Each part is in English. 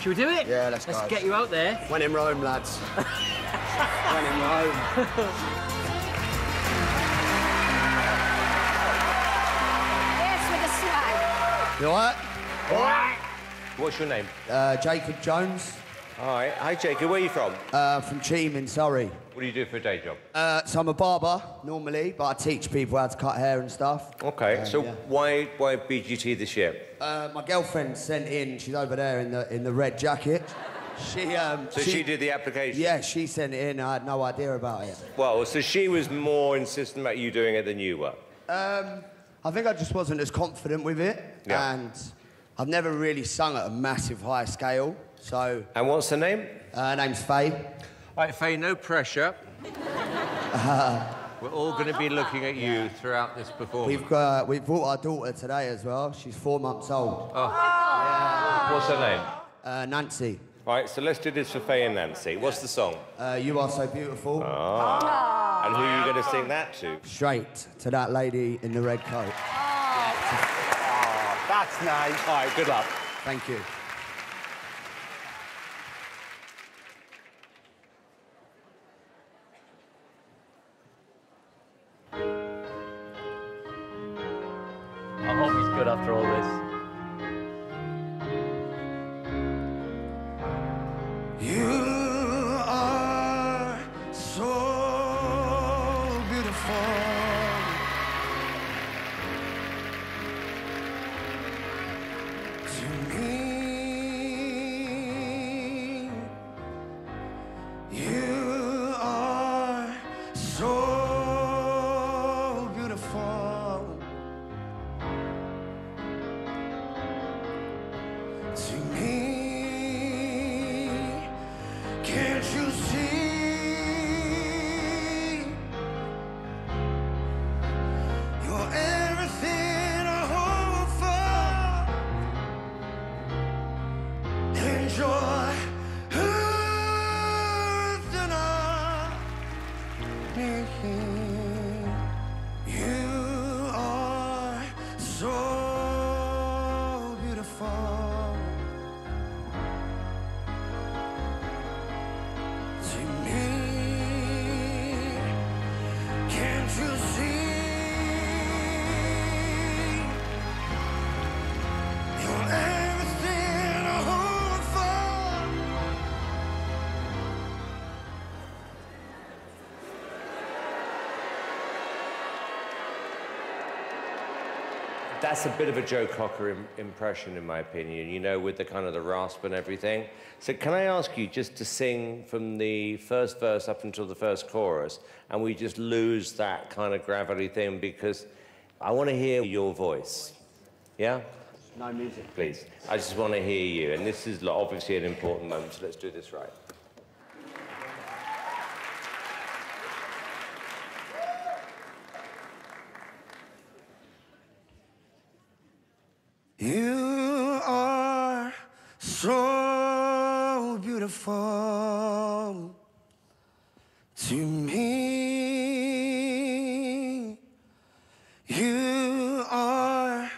Should we do it? Yeah, let's go. Let's get you out there. When in Rome, lads. When in Rome. You all right? All right. What's your name? Jacob Jones. All right. Hey, Jacob, where are you from? From Cheam in Surrey. What do you do for a day job? So I'm a barber, normally, but I teach people how to cut hair and stuff. OK, so yeah. Why BGT this year? My girlfriend sent in, she's over there in the red jacket. So she did the application? Yeah, she sent it in, I had no idea about it. Well, so she was more insistent about you doing it than you were? I think I just wasn't as confident with it, yeah. And I've never really sung at a massive high scale, so... And what's her name? Her name's Faye. All right, Faye, no pressure. We're all going to be looking at you throughout this performance. We've brought our daughter today as well. She's 4 months old. Oh. Yeah. What's her name? Nancy. All right, so let's do this for Faye and Nancy. What's the song? You Are So Beautiful. Oh. And who are you going to sing that to? Straight to that lady in the red coat. Oh, that's nice. All right, good luck. Thank you. I hope he's good after all this. You. That's a bit of a Joe Cocker impression, in my opinion, you know, with the kind of the rasp and everything. So can I ask you just to sing from the first verse up until the first chorus, and we just lose that kind of gravity thing, because I want to hear your voice. Yeah? No music. Please. I just want to hear you, and this is obviously an important moment, so let's do this right. You are so beautiful to me. You are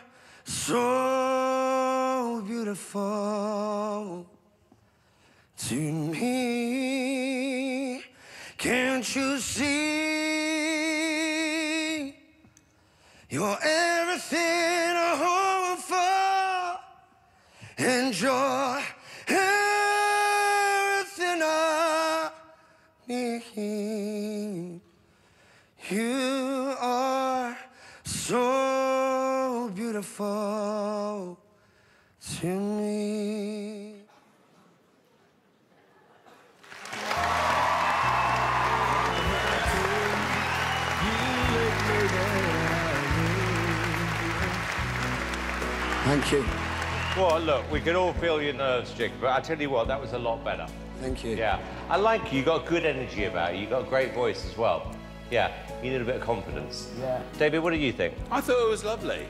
so beautiful to me. Can't you see? You're everything I hope for, and you're everything I need. You are so beautiful to me. Thank you. Well, look, we can all feel your nerves, Jake, but I tell you what, that was a lot better. Thank you. Yeah. I like you. You got good energy about you. You got a great voice as well. Yeah. You need a bit of confidence. Yeah. David, what do you think? I thought it was lovely.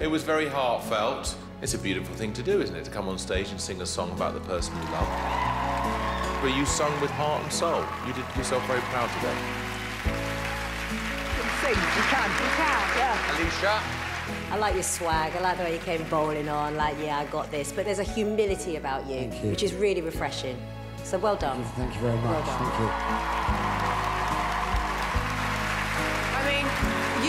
It was very heartfelt. It's a beautiful thing to do, isn't it? To come on stage and sing a song about the person you love. But you sung with heart and soul. You did yourself very proud today. You can sing. You can. You can, yeah. Alicia. I like your swag, I like the way you came bowling on, like, yeah, I got this. But there's a humility about you, which is really refreshing. So well done. Thank you very much. Well done. Thank you. I mean,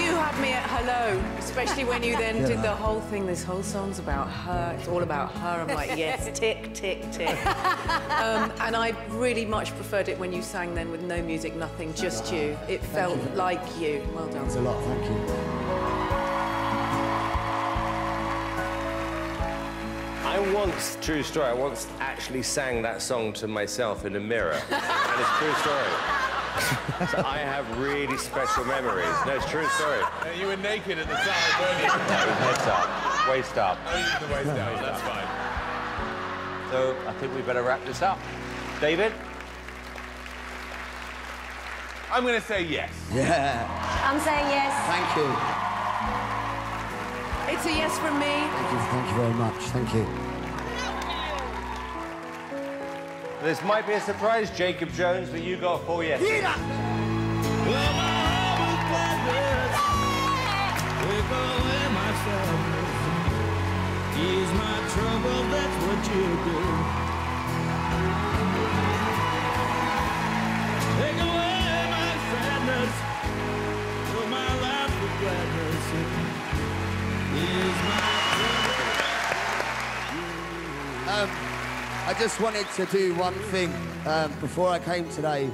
you had me at hello, especially when you then did the whole thing. This whole song's about her. It's all about her. I'm like, yes, tick, tick, tick. And I really much preferred it when you sang then with no music, nothing, just you. It felt like you. Well done. Thanks a lot. Thank you. I once, true story, I once actually sang that song to myself in a mirror. And it's true story. So I have really special memories. No, it's true story. You were naked at the time, weren't you? No, heads up, waist up. Only the waist down, that's fine. So I think we better wrap this up. David? I'm going to say yes. Yeah. I'm saying yes. Thank you. It's a yes from me. Thank you very much. Thank you. This might be a surprise, Jacob Jones, but you got 4 yeses. Yeah. Take away my sadness, fill my life with gladness. I just wanted to do one thing. Before I came today,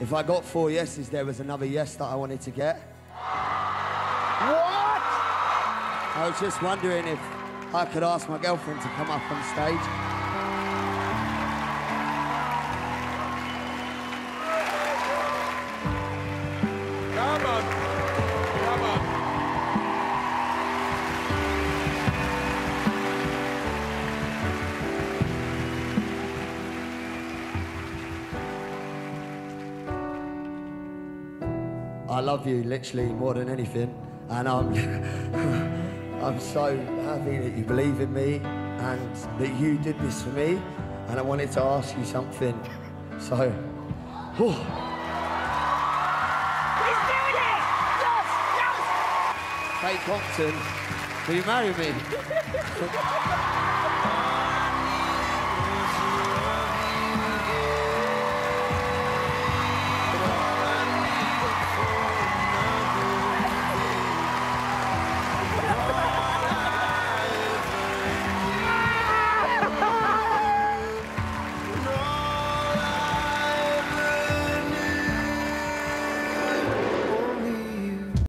if I got 4 yeses, there was another yes that I wanted to get. What? I was just wondering if I could ask my girlfriend to come up on stage. I love you literally more than anything, and I'm so happy that you believe in me and that you did this for me, and I wanted to ask you something. So, whew. He's doing it! Yes! Yes! Kate Compton, will you marry me?